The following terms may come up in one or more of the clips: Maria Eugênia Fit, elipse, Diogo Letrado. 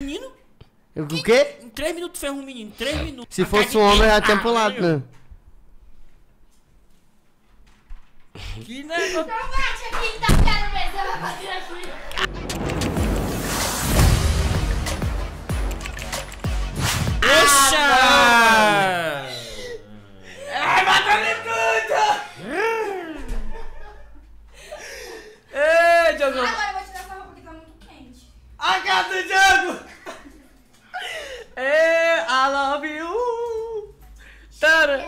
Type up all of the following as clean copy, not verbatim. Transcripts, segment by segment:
Menino? O quê? Em 3 minutos ferrou um menino, 3 minutos. Se fosse um homem, era tempo lá, né? Que negócio. Não bate aqui, tá quero mesmo, vai bater aqui. Deixa! Ai, matando tudo! Ei, Diogo! Agora eu vou te dar farra porque tá muito quente. A casa do Diogo! Ei, I love you! Tara!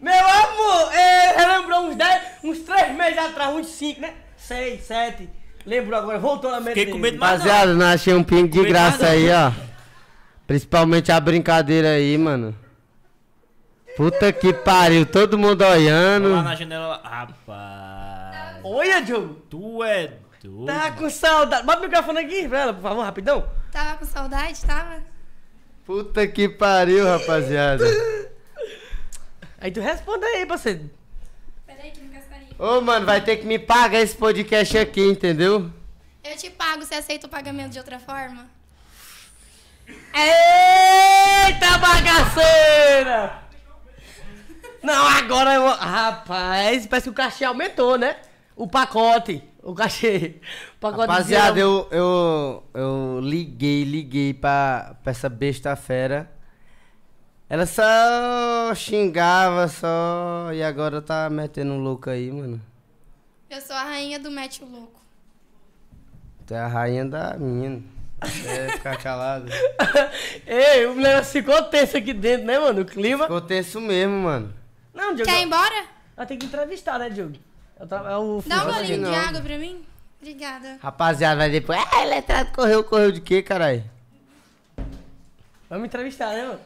Meu amor, relembrou uns 3 meses atrás, uns 5, né? 6, 7. Lembrou agora, voltou na mente dele. Rapaziada, não achei um pingo de graça aí, ó. Principalmente a brincadeira aí, mano. Puta que pariu, todo mundo olhando. Lá na janela, rapaz. Olha, Diogo. Tu é doido. Tava com saudade. Bota o microfone aqui pra ela, por favor, rapidão. Tava com saudade, tava? Puta que pariu, rapaziada. Aí tu responde aí, parceiro. Peraí que me gastaria. Ô, mano, vai ter que me pagar esse podcast aqui, entendeu? Eu te pago, você aceita o pagamento de outra forma? Eita, bagaceira! Não, agora eu... Rapaz, parece que o cachê aumentou, né? O pacote, o cachê. O pacote. Rapaziada, de... eu liguei pra essa besta fera. Ela só xingava, só... E agora tá metendo um louco aí, mano. Eu sou a rainha do mete o louco. Tu é a rainha da mina. É, ficar calado. Ei, o negócio ficou tenso aqui dentro, né, mano? O clima... Ficou tenso mesmo, mano. Não, Diogo... Quer ir embora? Ela tem que entrevistar, né, Diogo? Dá um bolinho de água pra mim? Obrigada. Rapaziada, vai depois... Ah, Letrado correu, correu de quê, caralho? Vamos entrevistar, né, mano?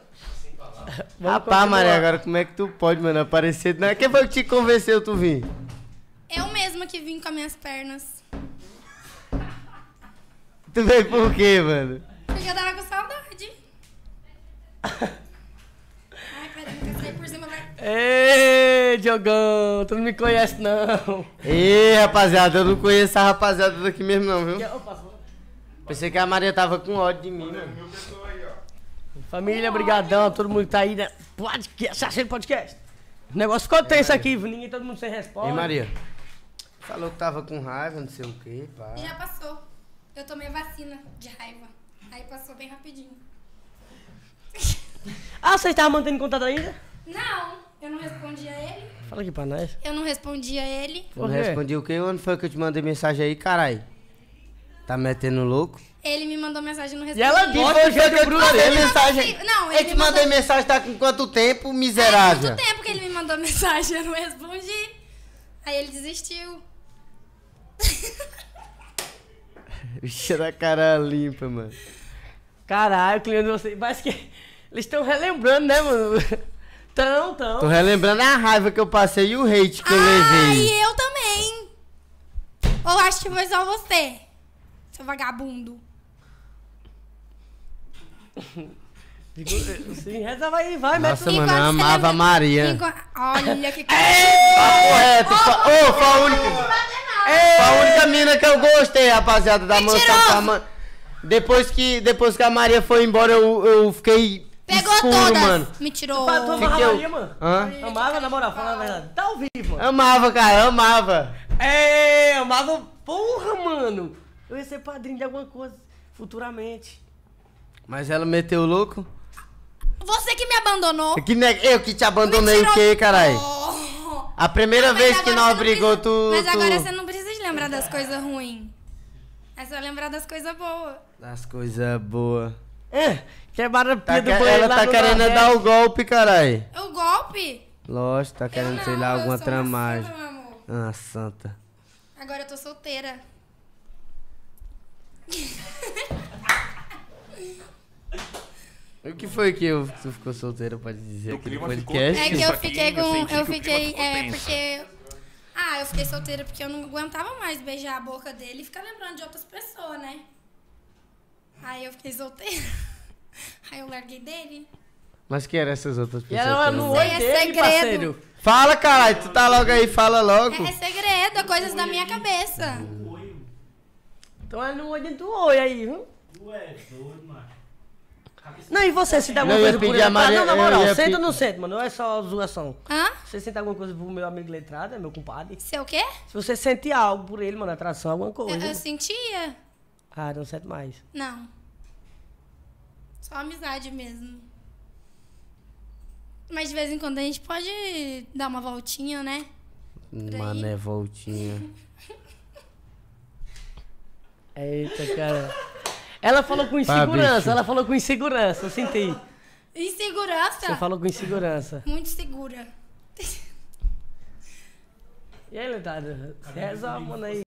Rapaz, Maria, agora como é que tu pode, mano, aparecer? Não, quem foi que te convenceu, tu vim? Eu mesma que vim com as minhas pernas. Tu veio por quê, mano? Porque eu tava com saudade. Ai, peraí, eu saí por cima, vai. Ei, Diogão, tu não me conhece, não. Ei, rapaziada, eu não conheço a rapaziada daqui mesmo, não, viu? Pensei que a Maria tava com ódio de mim, mano. Família, brigadão, todo mundo que tá aí, né? Podcast, achei podcast. O negócio ficou tenso aqui, ninguém, todo mundo sem resposta. Ei, Maria, falou que tava com raiva, não sei o quê, pá. Já passou. Eu tomei vacina de raiva. Aí passou bem rapidinho. Ah, você tava mantendo contato ainda? Não, eu não respondi a ele. Fala aqui pra nós. Eu não respondi a ele. Não respondi o quê? Onde foi que eu te mandei mensagem aí, caralho? Tá metendo louco? Ele me mandou mensagem no respondeu. E ela disse que eu mandei mensagem. Não, ele te mandei mensagem, tá com quanto tempo, miserável? Quanto tempo que ele me mandou mensagem, eu não respondi. Aí ele desistiu. Bicha da cara limpa, mano. Caralho, cliente de vocês. Parece que eles estão relembrando, né, mano? Tão. Tô relembrando a raiva que eu passei e o hate que eu levei. Ah, e eu também. Ou acho que foi só você. Seu vagabundo. Sim, resolve aí, vai, mas nossa, mano, eu amava a Maria. Olha que correto. Foi a única. Mina que eu gostei, rapaziada, da mansão. Depois que a Maria foi embora, eu fiquei. Pegou escuro, todas, mano. Me tirou. Tu amava a Maria, mano? Hã? Amava, na moral, fala a verdade. Tá ao vivo. Amava, cara, amava. É, amava, porra, mano. Eu ia ser padrinho de alguma coisa futuramente. Mas ela meteu o louco? Você que me abandonou. Eu que te abandonei o quê, caralho? Oh. A primeira vez que nós brigou, tu... Mas agora você não precisa de lembrar das coisas ruins. É só lembrar das coisas boas. Das coisas boas. É, quebraram a pia do banheiro. Ela tá querendo dar o golpe, caralho. O golpe? Lógico, tá querendo, sei lá, alguma tramagem. Uma santa, meu amor. Ah, santa. Agora eu tô solteira. O que foi que tu ficou solteira pra dizer aqui no podcast? É que eu fiquei com... Eu fiquei... É, porque... Ah, eu fiquei solteira porque eu não aguentava mais beijar a boca dele e ficar lembrando de outras pessoas, né? Aí eu fiquei solteira. Aí eu larguei dele. Mas quem eram essas outras pessoas? E ela não foi dele, parceiro. Fala, caralho. Tu tá logo aí, fala logo. É segredo, é coisas da minha cabeça. Então é no olho do oi aí, viu? Tu é doido, mano. Não, e você senta alguma coisa pro Letrado? Maria, não, na moral, senta ou não senta, mano? Não é só zoação. Hã? Você senta alguma coisa pro meu amigo Letrado, é meu compadre? Você é o quê? Se você sente algo por ele, mano, atração, alguma coisa. Eu sentia. Ah, não sente mais. Não. Só amizade mesmo. Mas de vez em quando a gente pode dar uma voltinha, né? Mané, voltinha. Eita, cara. Ela falou com insegurança, bicho. Ela falou com insegurança, eu senti. Insegurança? Você falou com insegurança. Muito segura. E aí, Letrado? Você resolve, mano, aí.